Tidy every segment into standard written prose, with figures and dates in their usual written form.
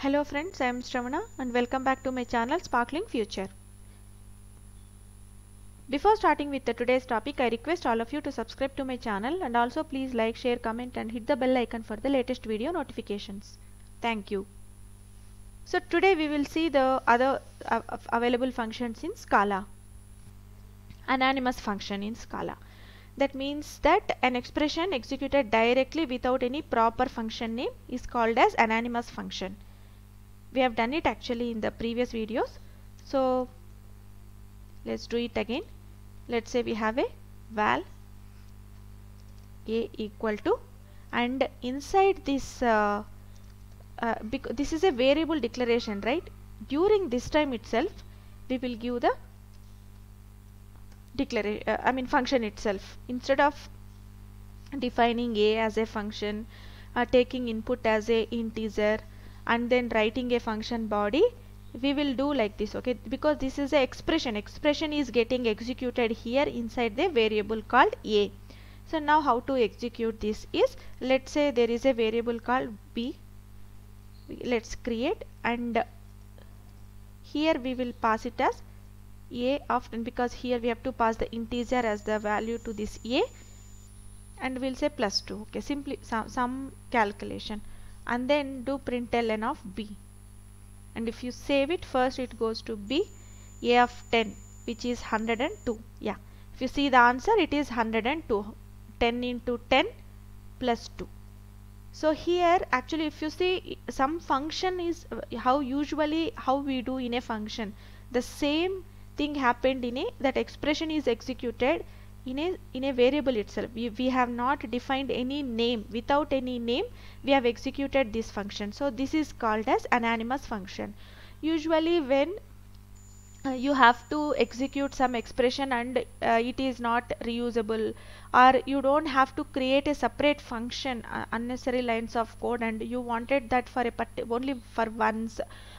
Hello friends, I am Shravana and welcome back to my channel Sparkling Future. Before starting with today's topic, I request all of you to subscribe to my channel and also please like, share, comment and hit the bell icon for the latest video notifications. Thank you. So today we will see the other available functions in Scala. Anonymous function in Scala. That means that an expression executed directly without any proper function name is called as anonymous function. We have done it actually in the previous videos. So let's do it again. Let's say we have a val a equal to, and inside this this is a variable declaration, right? During this time itself we will give the function itself, instead of defining a as a function, taking input as a integer and then writing a function body. We will do like this, okay? Because this is an expression is getting executed here inside the variable called a. So now how to execute this is, let's say there is a variable called b, let's create, and here we will pass it as a often, because here we have to pass the integer as the value to this a, and we'll say +2, okay, simply some calculation, and then do println of b. And if you save it, first it goes to b, a of 10, which is 102. Yeah, if you see the answer, it is 102. 10 into 10 plus 2. So here actually, if you see, some function is how we do in a function. The same thing happened in a, that expression is executed in a variable itself. We have not defined any name. Without any name we have executed this function. So this is called as anonymous function. Usually when you have to execute some expression and it is not reusable, or you don't have to create a separate function, unnecessary lines of code, and you wanted that for only for once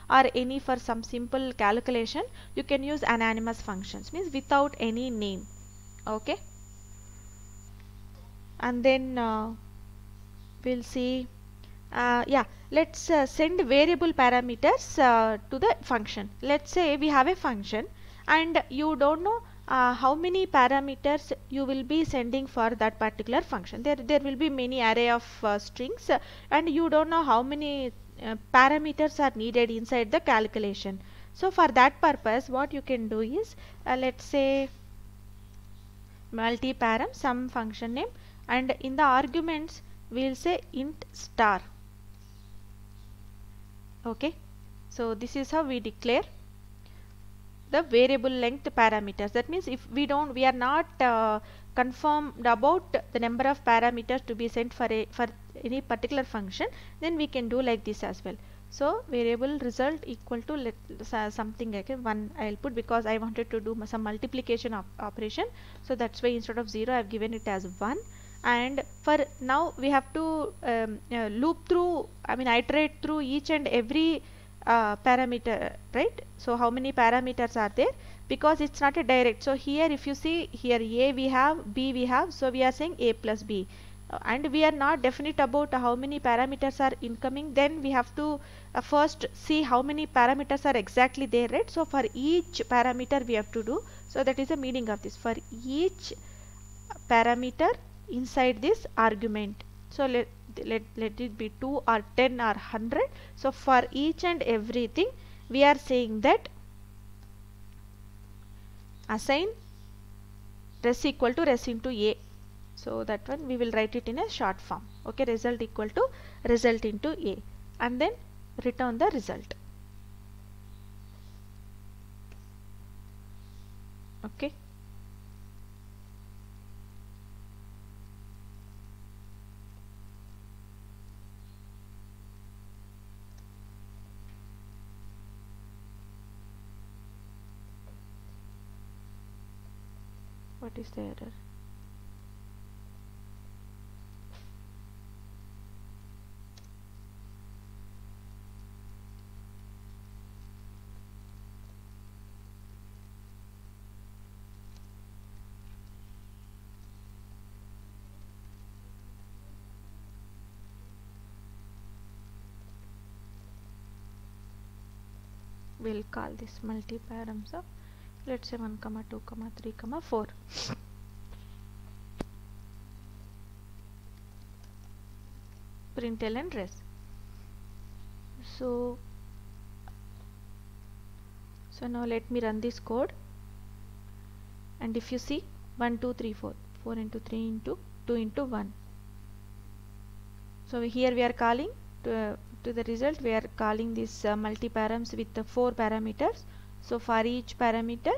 or any for some simple calculation, you can use anonymous functions, means without any name. Okay, and then we'll see, let's send variable parameters to the function. Let's say we have a function and you don't know how many parameters you will be sending for that particular function. There will be many array of strings, and you don't know how many parameters are needed inside the calculation. So for that purpose, what you can do is, let's say multiparam some function name, and in the arguments we'll say int star. Okay, so this is how we declare the variable length parameters. That means if we are not confirmed about the number of parameters to be sent for any particular function, then we can do like this as well. So variable result equal to something like one I'll put, because I wanted to do some multiplication operation, so that's why instead of 0 I've given it as 1. And for now we have to iterate through each and every parameter, right? So how many parameters are there, because it's not a direct. So here if you see, here a we have, b we have, so we are saying a plus b, and we are not definite about how many parameters are incoming. Then we have to first see how many parameters are exactly there, right? So for each parameter we have to do, so that is the meaning of this, for each parameter inside this argument. So let it be 2 or 10 or 100. So for each and everything we are saying that assign res equal to res into a. So that one we will write it in a short form, okay, result equal to result into a, and then return the result. Okay, what is the error? we'll call this multiparams of, let's say, 1, 2, 3, 4. Println and res. So now let me run this code, and if you see 1, 2, 3, 4, 4 into 3 into 2 into 1. So here we are calling to the result we are calling these multiparams with the 4 parameters. So for each parameter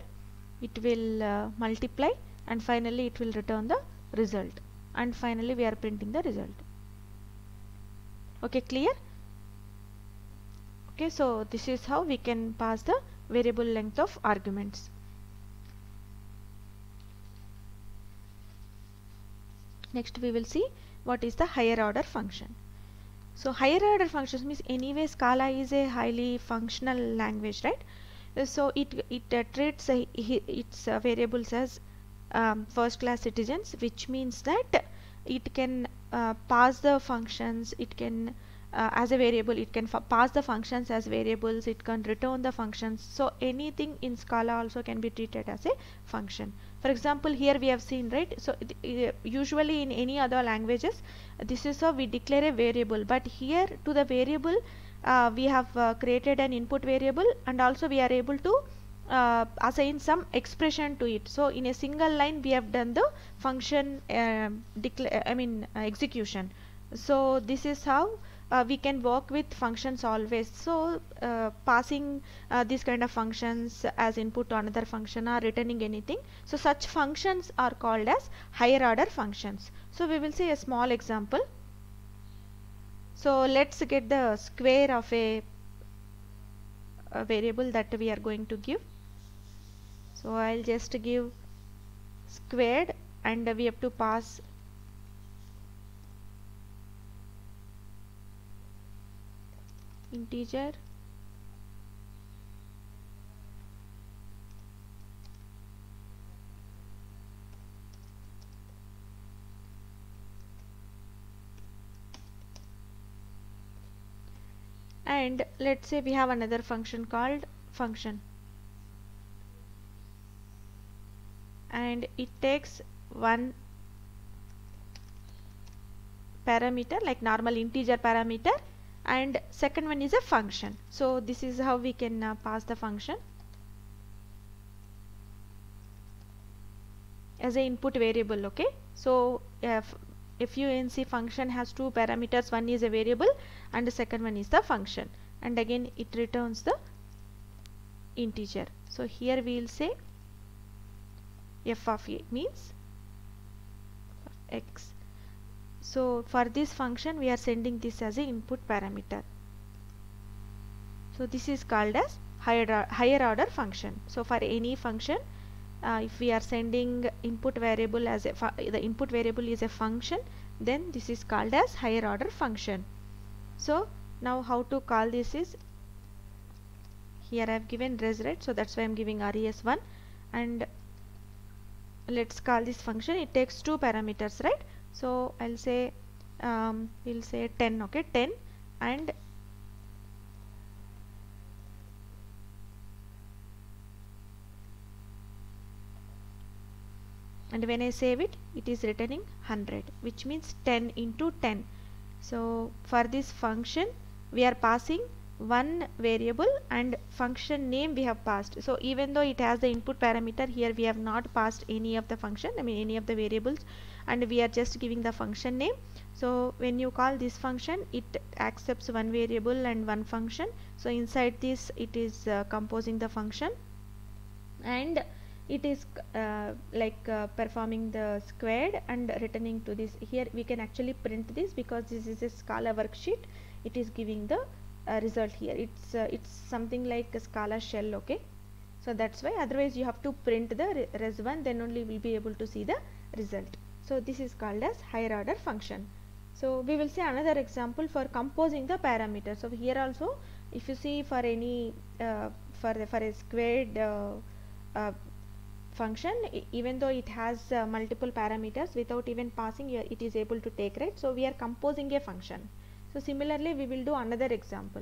it will multiply, and finally it will return the result, and finally we are printing the result. Okay, clear? Okay, so this is how we can pass the variable length of arguments. Next we will see what is the higher order function. So higher order functions means, anyway, Scala is a highly functional language, right? So it treats its variables as first class citizens, which means that it can pass the functions, it can as a variable, it can pass the functions as variables, it can return the functions. So anything in Scala also can be treated as a function. For example, here we have seen, right? So usually in any other languages, this is how we declare a variable, but here to the variable we have created an input variable, and also we are able to assign some expression to it. So in a single line we have done the function execution. So this is how we can work with functions always. So passing this kind of functions as input to another function, or returning anything, so such functions are called as higher order functions. So we will see a small example. So let's get the square of a variable that we are going to give. So I'll just give squared, and we have to pass integer and let's say we have another function called function, and it takes one parameter like normal integer parameter, and second one is a function. So this is how we can pass the function as an input variable. Okay, so func function has 2 parameters, one is a variable and the second one is the function, and again it returns the integer. So here we will say f of a means x. So for this function we are sending this as an input parameter. So this is called as higher order function. So for any function, if we are sending input variable as the input variable is a function, then this is called as higher order function. So now how to call this is, here I have given res, right? So that's why I am giving res1, and let's call this function. It takes 2 parameters, right? So I'll say we'll say 10. Okay, 10, and when I save it, it is returning 100, which means 10 into 10. So for this function we are passing one variable, and function name we have passed. So even though it has the input parameter, here we have not passed any of the function, any of the variables, and we are just giving the function name. So when you call this function, it accepts one variable and one function. So inside this it is composing the function, and it is performing the squared and returning to this. Here we can actually print this, because this is a Scala worksheet. It is giving the result here. It's something like a Scala shell. Okay, so that's why, otherwise you have to print the res1, then only we'll be able to see the result. So this is called as higher order function. So we will see another example for composing the parameters. So here also, if you see, for any for a squared function, even though it has multiple parameters, without even passing, it is able to take, right? So we are composing a function. So similarly we will do another example.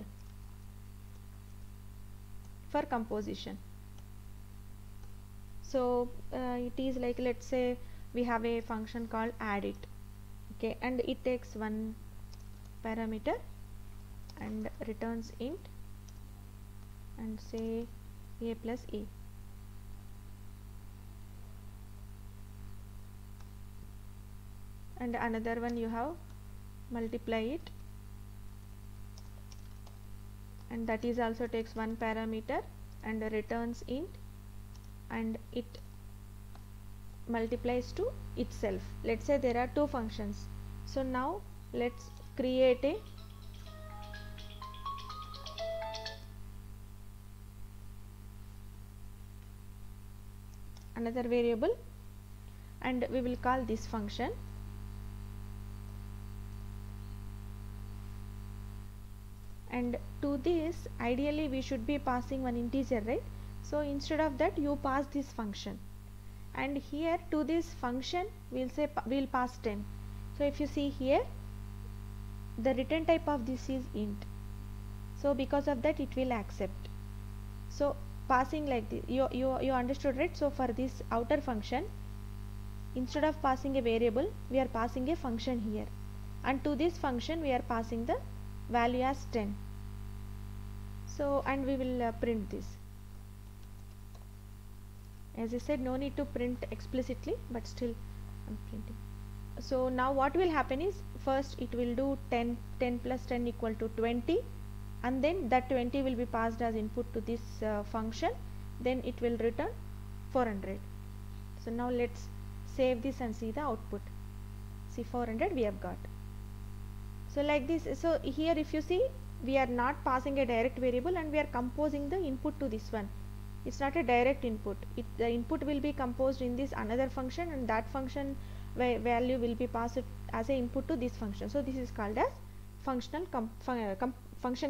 for composition. So it is like, let's say we have a function called addIt, okay, and it takes one parameter and returns int and say a plus a. And another one you have multiply it, and that is also takes one parameter and returns int, and it multiplies to itself. Let's say there are two functions. So now let's create a another variable and we will call this function. And to this, ideally we should be passing one integer, right? So instead of that, you pass this function, and here to this function we'll say we'll pass 10. So if you see here, the return type of this is int. So because of that, it will accept. So passing like this, you understood, right? So for this outer function, instead of passing a variable, we are passing a function here, and to this function we are passing the value as 10. So and we will print this. As I said, no need to print explicitly, but still I'm printing. So now what will happen is, first it will do 10 plus 10 equal to 20, and then that 20 will be passed as input to this function. Then it will return 400. So now let's save this and see the output. See, 400 we have got. So like this. So here if you see, we are not passing a direct variable and we are composing the input to this one. It's not a direct input. The input will be composed in this another function, and that function value will be passed as an input to this function. So this is called as function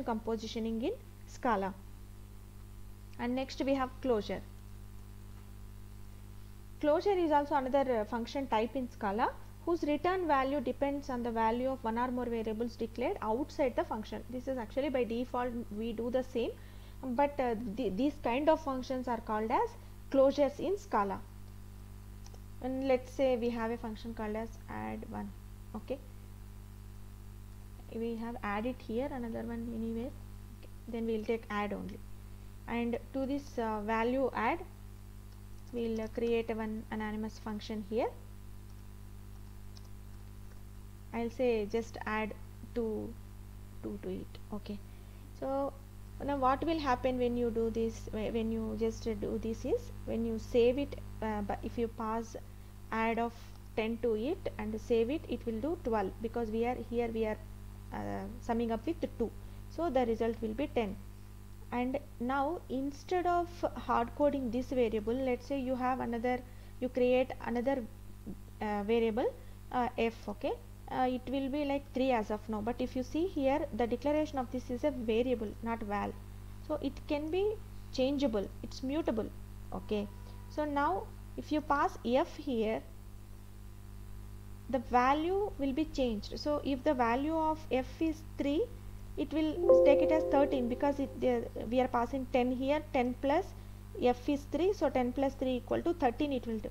compositioning in Scala. And next we have closure. Closure is also another function type in Scala, whose return value depends on the value of one or more variables declared outside the function. This is actually by default we do the same, but these kind of functions are called as closures in Scala. And let's say we have a function called as add1. Okay, we have added here, another one anywhere. Okay. Then we will take add only, and to this value add, we will create one anonymous function here. I'll say just add 2 to it. Okay, so now what will happen when you do this, when you just do this is, when you save it, but if you pass add of 10 to it and save it, it will do 12, because we are here we are summing up with 2, so the result will be 10. And now instead of hard coding this variable, let's say you have another, you create another variable f. okay, it will be like 3 as of now, but if you see here, the declaration of this is a variable, not val, so it can be changeable, it's mutable. Okay, so now if you pass f here, the value will be changed. So if the value of f is 3, it will take it as 13, because we are passing 10 here, 10 plus f is 3, so 10 plus 3 equal to 13 it will do.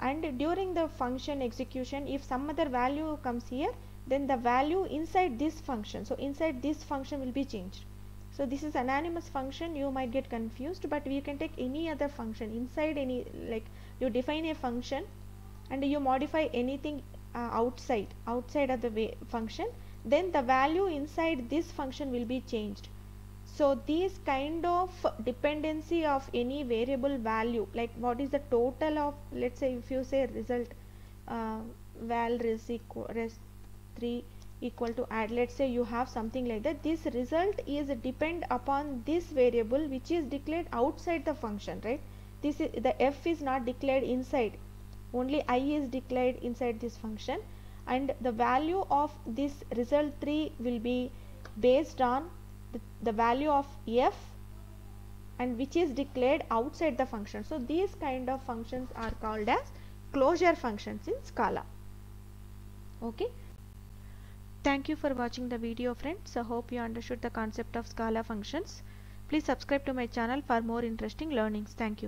And during the function execution, if some other value comes here, then the value inside this function, so inside this function will be changed. So this is anonymous function, you might get confused, but we can take any other function inside any, like you define a function and you modify anything outside of the function, then the value inside this function will be changed. So these kind of dependency of any variable value, like what is the total of, let's say if you say result val res 3 equal to add, let's say you have something like that, this result is depend upon this variable which is declared outside the function, right? This is, the f is not declared inside, only I is declared inside this function, and the value of this result 3 will be based on the value of f, and which is declared outside the function. So these kind of functions are called as closure functions in Scala. Okay, thank you for watching the video, friends. I hope you understood the concept of Scala functions. Please subscribe to my channel for more interesting learnings. Thank you.